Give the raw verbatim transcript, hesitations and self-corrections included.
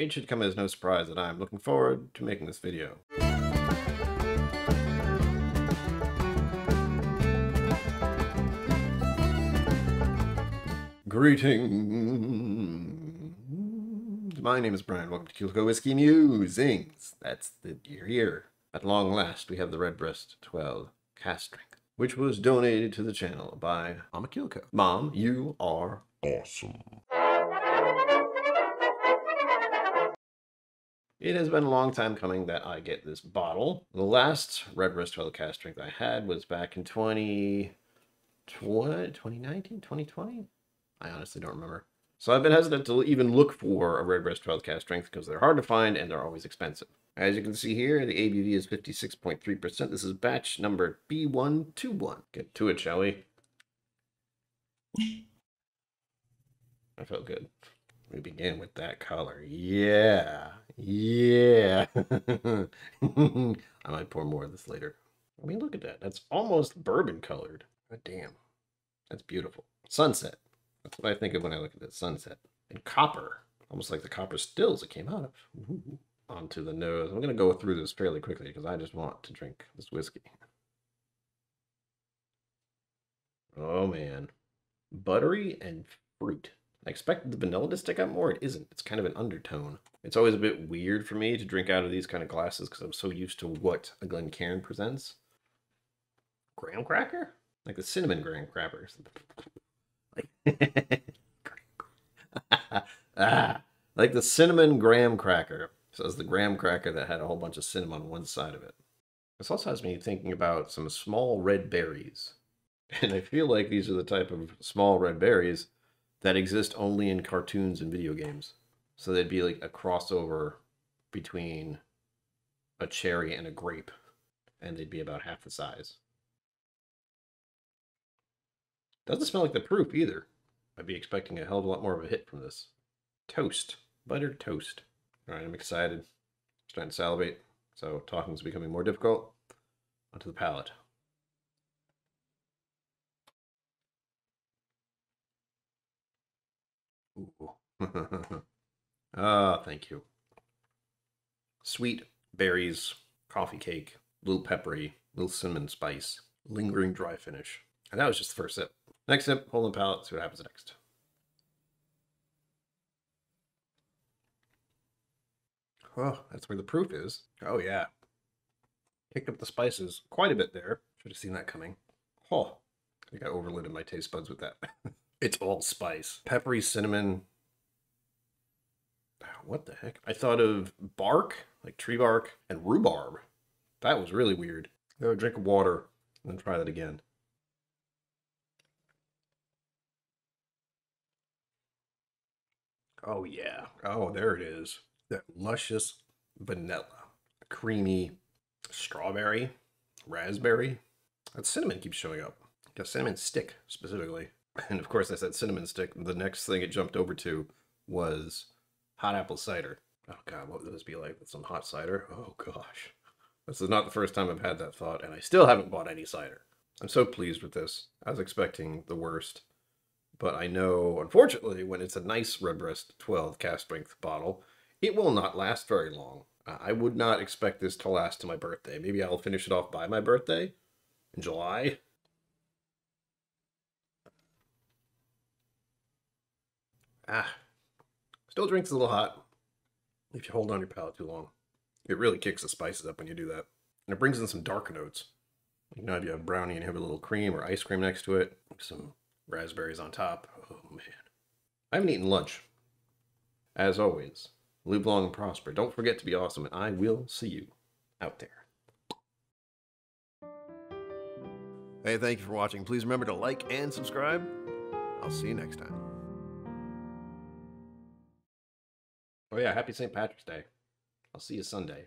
It should come as no surprise that I am looking forward to making this video. Greetings! My name is Brian, welcome to KillCo Whiskey Musings! That's the year here. At long last, we have the Redbreast twelve Cask Strength, which was donated to the channel by Mama KillCo. Mom, you are awesome. It has been a long time coming that I get this bottle. The last Redbreast twelve Cask Strength I had was back in twenty nineteen, twenty twenty? I honestly don't remember. So I've been hesitant to even look for a Redbreast twelve Cask Strength because they're hard to find and they're always expensive. As you can see here, the A B V is fifty-six point three percent. This is batch number B one two one. Get to it, shall we? I felt good. We begin with that color. Yeah. Yeah. I might pour more of this later. I mean, look at that. That's almost bourbon colored. God damn. That's beautiful. Sunset. That's what I think of when I look at that sunset. And copper. Almost like the copper stills it came out of. Ooh. Onto the nose. I'm going to go through this fairly quickly because I just want to drink this whiskey. Oh, man. Buttery and fruit. I expected the vanilla to stick out more. It isn't. It's kind of an undertone. It's always a bit weird for me to drink out of these kind of glasses because I'm so used to what a Glencairn presents. Graham cracker? Like the cinnamon graham cracker. ah, like the cinnamon graham cracker. So it's the graham cracker that had a whole bunch of cinnamon on one side of it. This also has me thinking about some small red berries. And I feel like these are the type of small red berries that exist only in cartoons and video games. So they'd be like a crossover between a cherry and a grape. And they'd be about half the size. Doesn't smell like the proof either. I'd be expecting a hell of a lot more of a hit from this. Toast. Buttered toast. Alright, I'm excited. I'm starting to salivate. So talking's becoming more difficult. Onto the palate. Ah, thank you. Sweet berries, coffee cake, little peppery, little cinnamon spice, lingering dry finish. And that was just the first sip. Next sip, hold on the palate, see what happens next. Oh, that's where the proof is. Oh yeah. Picked up the spices quite a bit there. Should have seen that coming. Oh, I think I overloaded my taste buds with that. It's all spice. Peppery cinnamon. What the heck? I thought of bark, like tree bark, and rhubarb. That was really weird. Go drink water and then try that again. Oh yeah. Oh, there it is. That luscious vanilla, creamy strawberry, raspberry. That cinnamon keeps showing up. The cinnamon stick specifically. And of course I said cinnamon stick. The next thing it jumped over to was hot apple cider. Oh God, what would this be like with some hot cider? Oh gosh. This is not the first time I've had that thought and I still haven't bought any cider. I'm so pleased with this. I was expecting the worst, but I know, unfortunately, when it's a nice Redbreast twelve Cask Strength bottle, it will not last very long. I would not expect this to last to my birthday. Maybe I'll finish it off by my birthday in July. Ah, still drinks a little hot if you hold on your palate too long. It really kicks the spices up when you do that. And it brings in some dark notes. You know, if you have brownie and have a little cream or ice cream next to it, some raspberries on top. Oh, man. I haven't eaten lunch. As always. Live long and prosper. Don't forget to be awesome, and I will see you out there. Hey, thank you for watching. Please remember to like and subscribe. I'll see you next time. Oh yeah, happy Saint Patrick's Day. I'll see you Sunday.